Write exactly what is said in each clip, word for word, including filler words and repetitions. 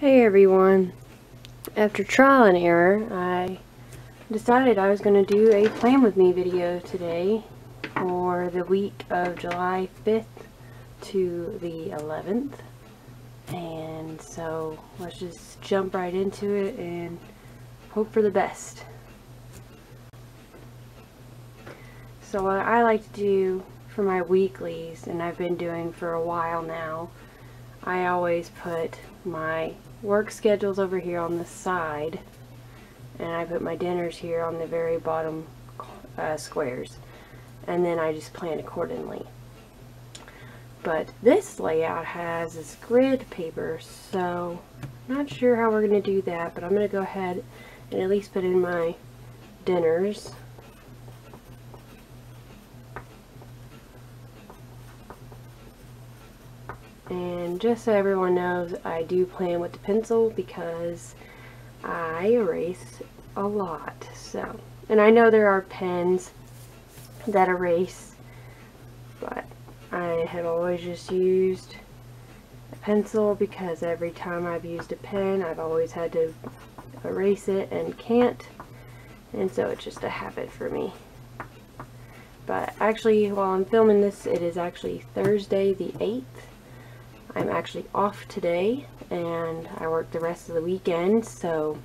Hey everyone, after trial and error I decided I was going to do a plan with me video today for the week of July fifth to the eleventh, and so let's just jump right into it and hope for the best. So what I like to do for my weeklies, and I've been doing for a while now, I always put my work schedules over here on the side, and I put my dinners here on the very bottom uh, squares, and then I just plan accordingly. But this layout has this grid paper, so I'm not sure how we're going to do that, but I'm going to go ahead and at least put in my dinners. And just so everyone knows, I do plan with the pencil because I erase a lot. So, and I know there are pens that erase, but I have always just used a pencil because every time I've used a pen, I've always had to erase it and can't. And so it's just a habit for me. But actually, while I'm filming this, it is actually Thursday the eighth. I'm actually off today, and I work the rest of the weekend, so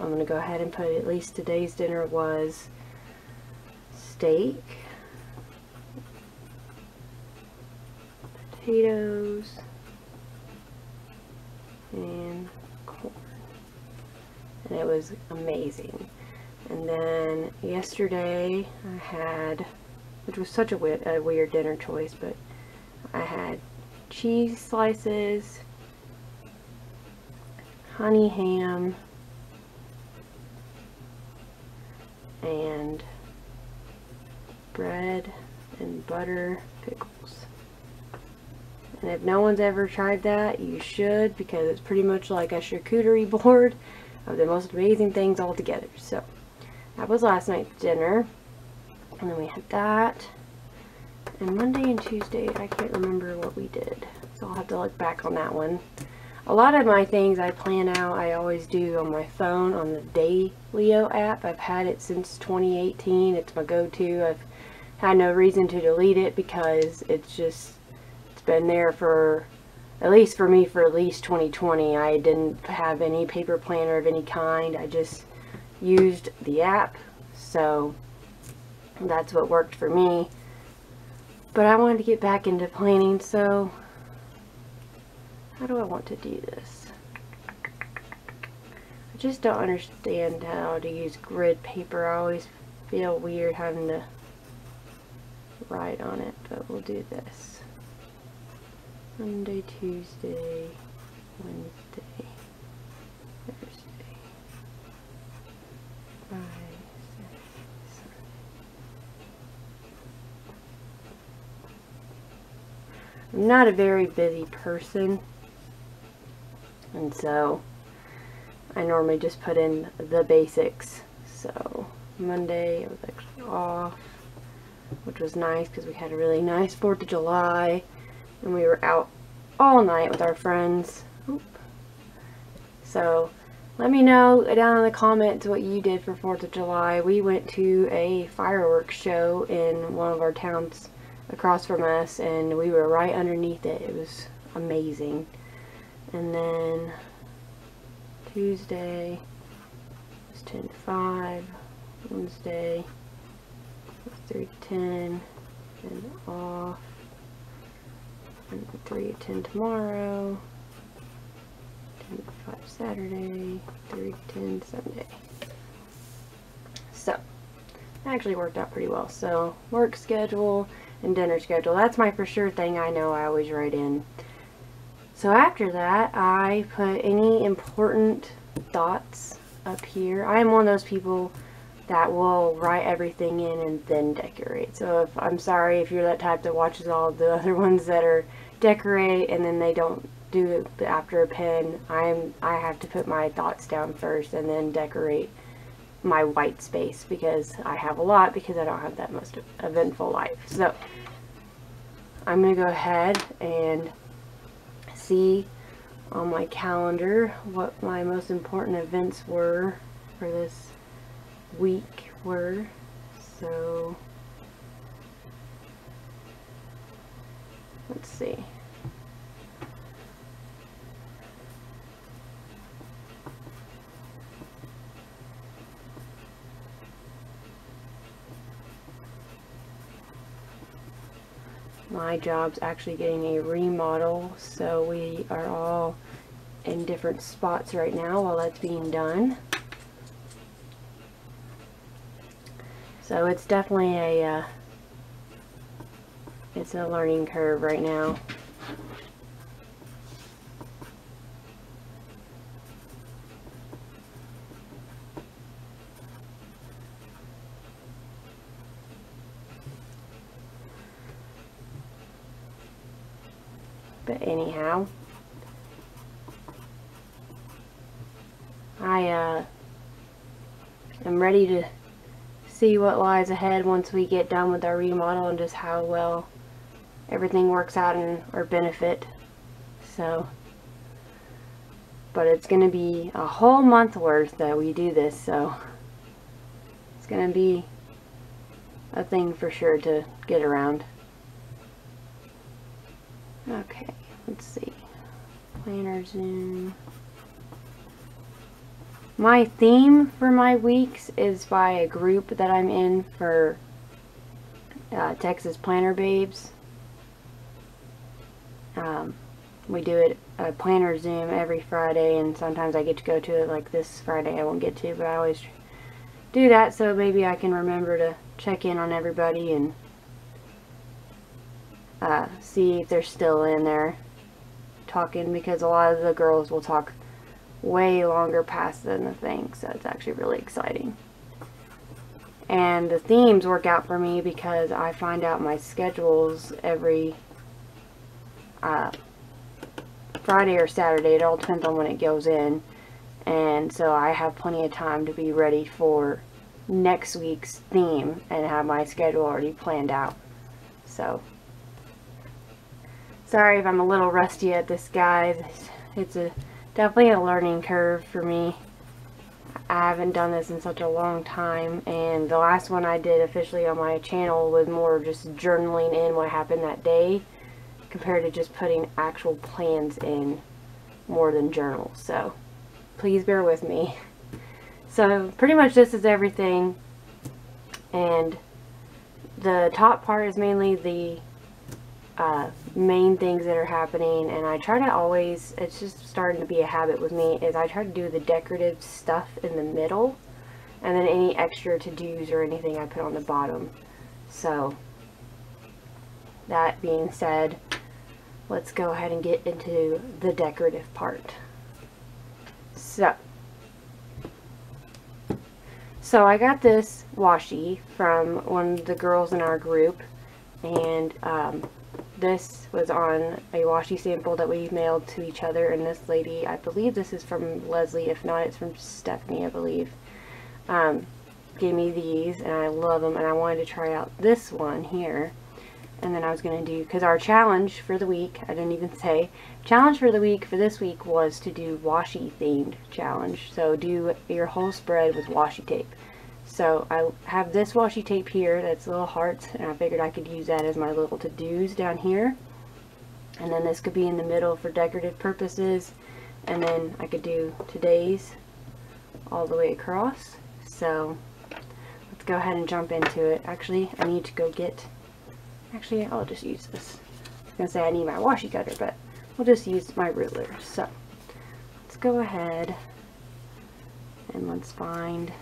I'm going to go ahead and put at least today's dinner was steak, potatoes, and corn, and it was amazing. And then yesterday I had, which was such a weird, a weird dinner choice, but I had cheese slices, honey ham, and bread and butter pickles. And if no one's ever tried that, you should, because it's pretty much like a charcuterie board of the most amazing things all together. So that was last night's dinner, and then we had that. And Monday and Tuesday, I can't remember what we did, so I'll have to look back on that one. A lot of my things I plan out, I always do on my phone, on the Daylio app. I've had it since twenty eighteen. It's my go-to. I've had no reason to delete it because it's just, it's been there for, at least for me, for at least twenty twenty. I didn't have any paper planner of any kind. I just used the app, so that's what worked for me. But I wanted to get back into planning, so how do I want to do this? I just don't understand how to use grid paper. I always feel weird having to write on it, but we'll do this. Monday, Tuesday, Wednesday, Thursday, Friday, I'm not a very busy person, and so I normally just put in the basics. So Monday I was actually off, which was nice because we had a really nice fourth of July, and we were out all night with our friends. Oop. So let me know down in the comments what you did for fourth of July. We went to a fireworks show in one of our towns across from us, and we were right underneath it. It was amazing. And then Tuesday was ten to five, Wednesday was three to ten, and off, and three to ten tomorrow, ten to five Saturday, three to ten Sunday. So that actually worked out pretty well. So work schedule and dinner schedule, that's my for sure thing I know I always write in. So after that, I put any important thoughts up here. I'm one of those people that will write everything in and then decorate. So if, I'm sorry if you're that type that watches all the other ones that are decorate and then they don't do it after a pen. I'm, I have to put my thoughts down first and then decorate my white space, because I have a lot, because I don't have that most eventful life. So I'm gonna go ahead and see on my calendar what my most important events were for this week were. So let's see. My job's actually getting a remodel, so we are all in different spots right now while that's being done. So it's definitely a uh, it's a learning curve right now. But anyhow, I uh, am ready to see what lies ahead once we get done with our remodel and just how well everything works out in our benefit. So, but it's going to be a whole month worth that we do this, so it's going to be a thing for sure to get around. Okay, let's see. Planner zoom. My theme for my weeks is by a group that I'm in for uh, Texas Planner Babes. Um, we do it a planner zoom every Friday, and sometimes I get to go to it. Like this Friday I won't get to, but I always do that, so maybe I can remember to check in on everybody and uh, see if they're still in there talking, because a lot of the girls will talk way longer past than the thing, so it's actually really exciting. And the themes work out for me because I find out my schedules every uh, Friday or Saturday. It all depends on when it goes in, and so I have plenty of time to be ready for next week's theme and have my schedule already planned out. So sorry if I'm a little rusty at this, guys. It's a definitely a learning curve for me. I haven't done this in such a long time, and the last one I did officially on my channel was more just journaling in what happened that day compared to just putting actual plans in more than journals, so please bear with me. So pretty much this is everything, and the top part is mainly the Uh, main things that are happening, and I try to always, it's just starting to be a habit with me, is I try to do the decorative stuff in the middle, and then any extra to-dos or anything I put on the bottom. So that being said, let's go ahead and get into the decorative part. So so I got this washi from one of the girls in our group, and um this was on a washi sample that we mailed to each other, and this lady, I believe this is from Leslie, if not it's from Stephanie, I believe, um, gave me these, and I love them, and I wanted to try out this one here, and then I was going to do, because our challenge for the week, I didn't even say, challenge for the week for this week was to do washi themed challenge, so do your whole spread with washi tape. So I have this washi tape here that's little hearts, and I figured I could use that as my little to-dos down here. And then this could be in the middle for decorative purposes. And then I could do today's all the way across. So let's go ahead and jump into it. Actually, I need to go get, actually I'll just use this. I was going to say I need my washi cutter, but we'll just use my ruler. So let's go ahead and let's find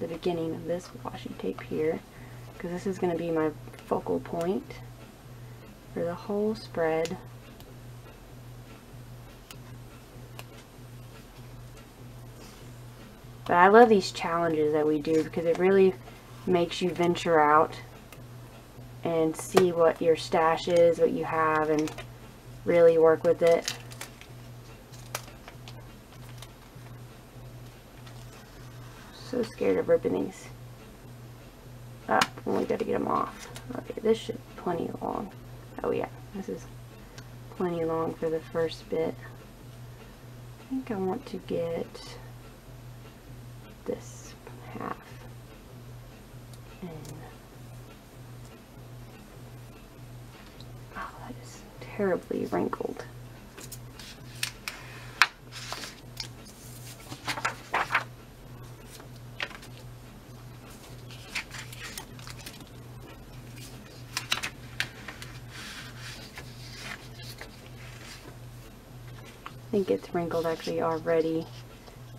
the beginning of this washi tape here, because this is going to be my focal point for the whole spread. But I love these challenges that we do because it really makes you venture out and see what your stash is, what you have, and really work with it. So scared of ripping these up when we gotta get them off. Okay, this should be plenty long. Oh yeah, this is plenty long for the first bit. think I want to get this half and oh, that is terribly wrinkled. I think it's wrinkled actually already,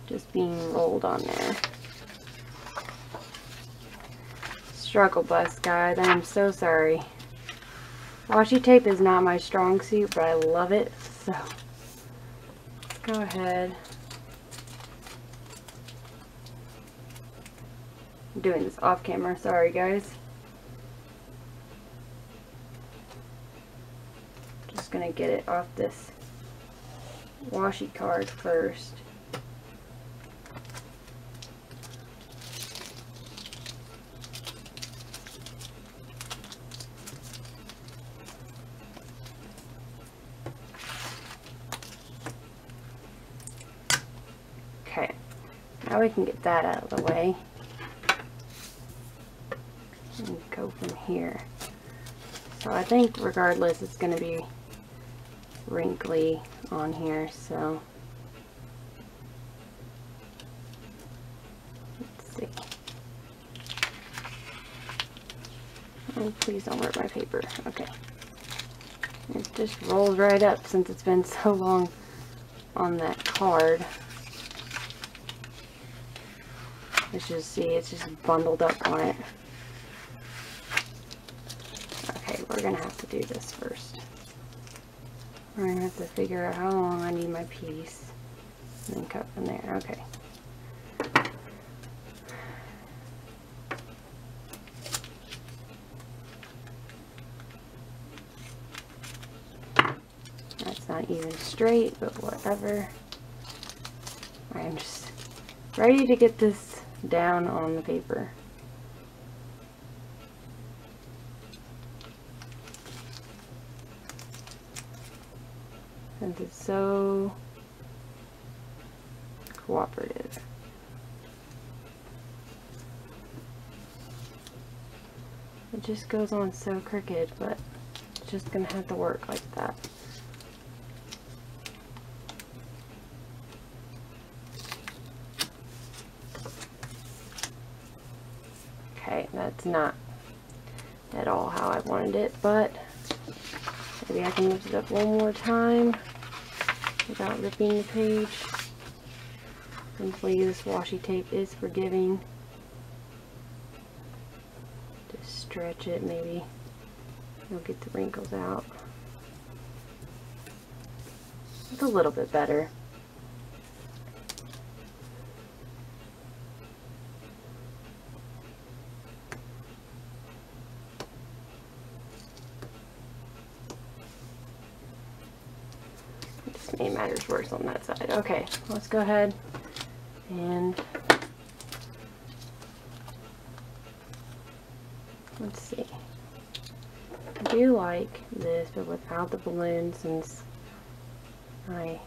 just being rolled on there. Struggle bus, guys. I'm so sorry. Washi tape is not my strong suit, but I love it. So go ahead. I'm doing this off camera. Sorry, guys. Just gonna get it off this washi card first. Okay, now we can get that out of the way and go from here. So I think regardless it's going to be wrinkly on here, so let's see. Oh, please don't rip my paper. Okay, it just rolls right up since it's been so long on that card. Let's just see, it's just bundled up on it. Okay, we're gonna have to do this first. We're going to have to figure out how long I need my piece and then cut from there. Okay. That's not even straight, but whatever. I'm just ready to get this down on the paper. Since it's so cooperative. It just goes on so crooked, but it's just gonna have to work like that. Okay, that's not at all how I wanted it, but maybe I can lift it up one more time without ripping the page. Thankfully, this washi tape is forgiving. Just stretch it, maybe you'll get the wrinkles out. It's a little bit better. It matters worse on that side. Okay, let's go ahead and let's see. I do like this, but without the balloons, since I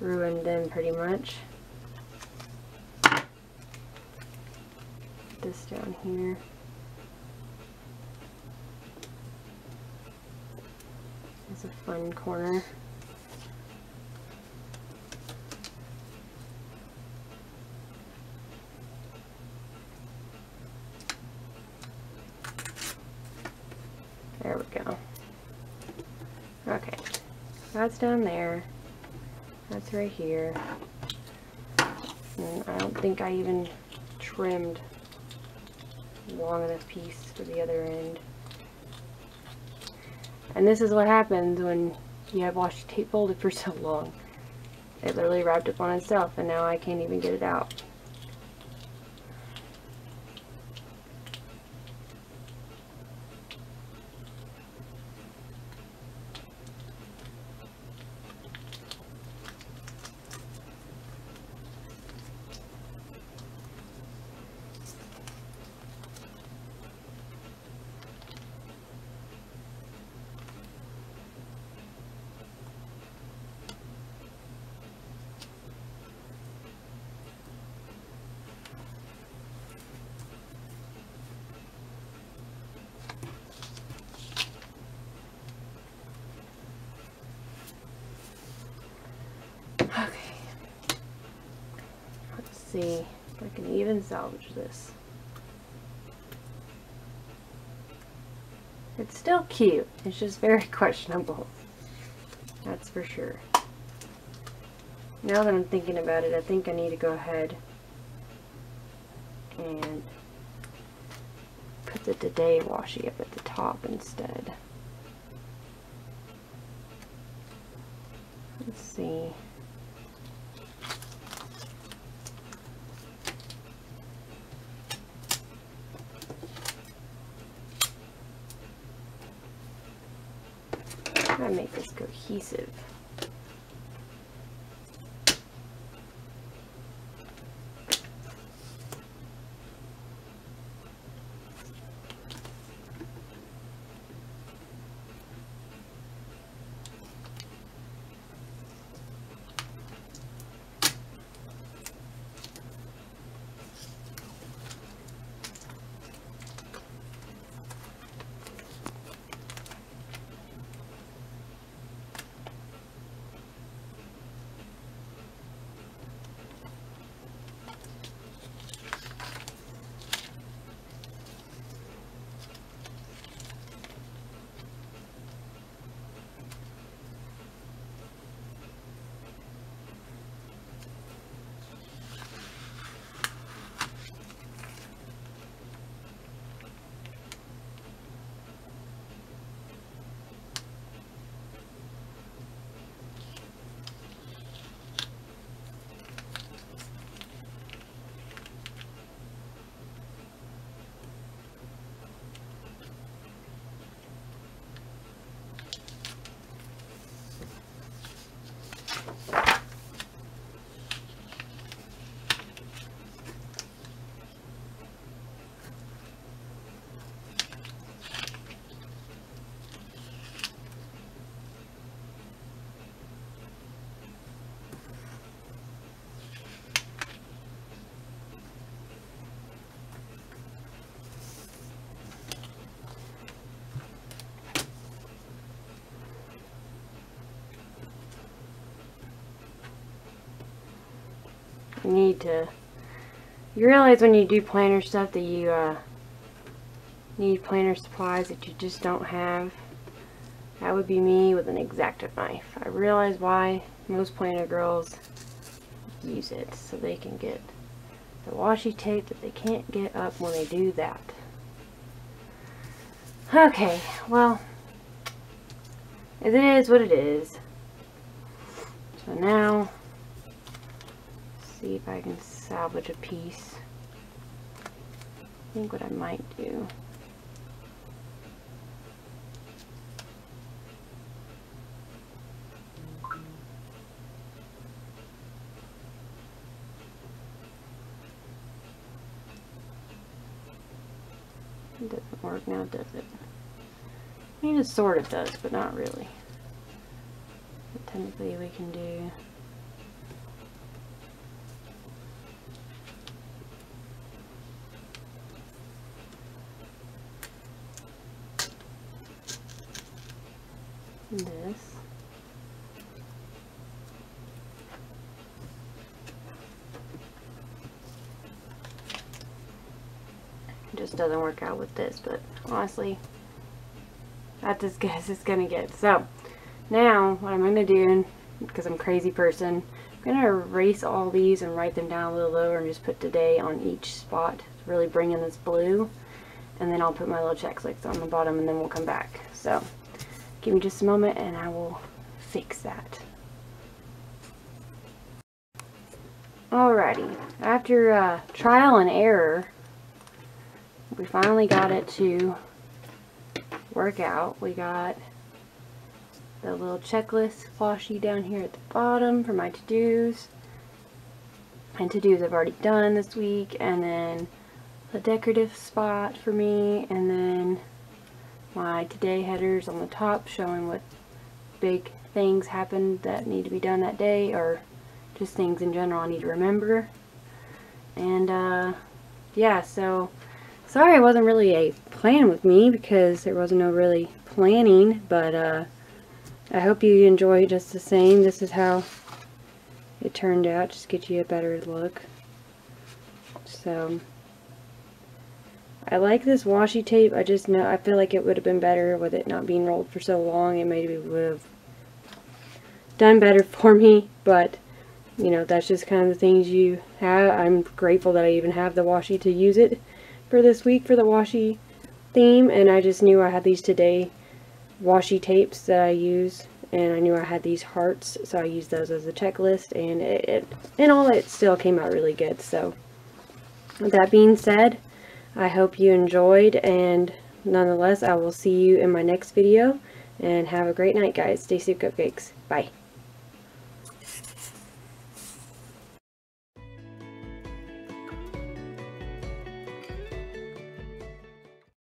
ruined them pretty much. Put this down here. It's a fun corner. There we go. Okay, that's down there. That's right here. And I don't think I even trimmed a long enough piece for the other end. And this is what happens when you have washi tape folded for so long. It literally wrapped up on itself, and now I can't even get it out. see if I can even salvage this. It's still cute. It's just very questionable. That's for sure. Now that I'm thinking about it, I think I need to go ahead and put the Today washi up at the top instead. Let's see. I make this cohesive. You need to, you realize when you do planner stuff that you uh, need planner supplies that you just don't have. That would be me with an X-Acto knife. I realize why most planner girls use it, so they can get the washi tape that they can't get up when they do that. Okay, well, it is what it is. So now, see if I can salvage a piece. I think what I might do it doesn't work now, does it? I mean, it sort of does, but not really. But technically we can do this. It just doesn't work out with this, but honestly, that's as good as it's gonna get. So now what I'm gonna do, because I'm a crazy person, I'm gonna erase all these and write them down a little lower and just put today on each spot to really bring in this blue, and then I'll put my little checklists on the bottom, and then we'll come back. So give me just a moment and I will fix that. Alrighty, after uh, trial and error, we finally got it to work out. We got the little checklist washi down here at the bottom for my to-dos. And to-dos I've already done this week, and then the decorative spot for me, and then my today headers on the top showing what big things happened that need to be done that day, or just things in general I need to remember. And uh, yeah, so sorry it wasn't really a plan with me because there wasn't no really planning, but uh, I hope you enjoy it just the same. This is how it turned out, just to get you a better look. So I like this washi tape. I just know, I feel like it would have been better with it not being rolled for so long. It maybe would have done better for me, but you know, that's just kind of the things you have. I'm grateful that I even have the washi to use it for this week for the washi theme, and I just knew I had these today washi tapes that I use, and I knew I had these hearts, so I used those as a checklist, and it, it in all it still came out really good. So with that being said, I hope you enjoyed, and nonetheless I will see you in my next video, and have a great night guys. Stay safe, cupcakes. Bye.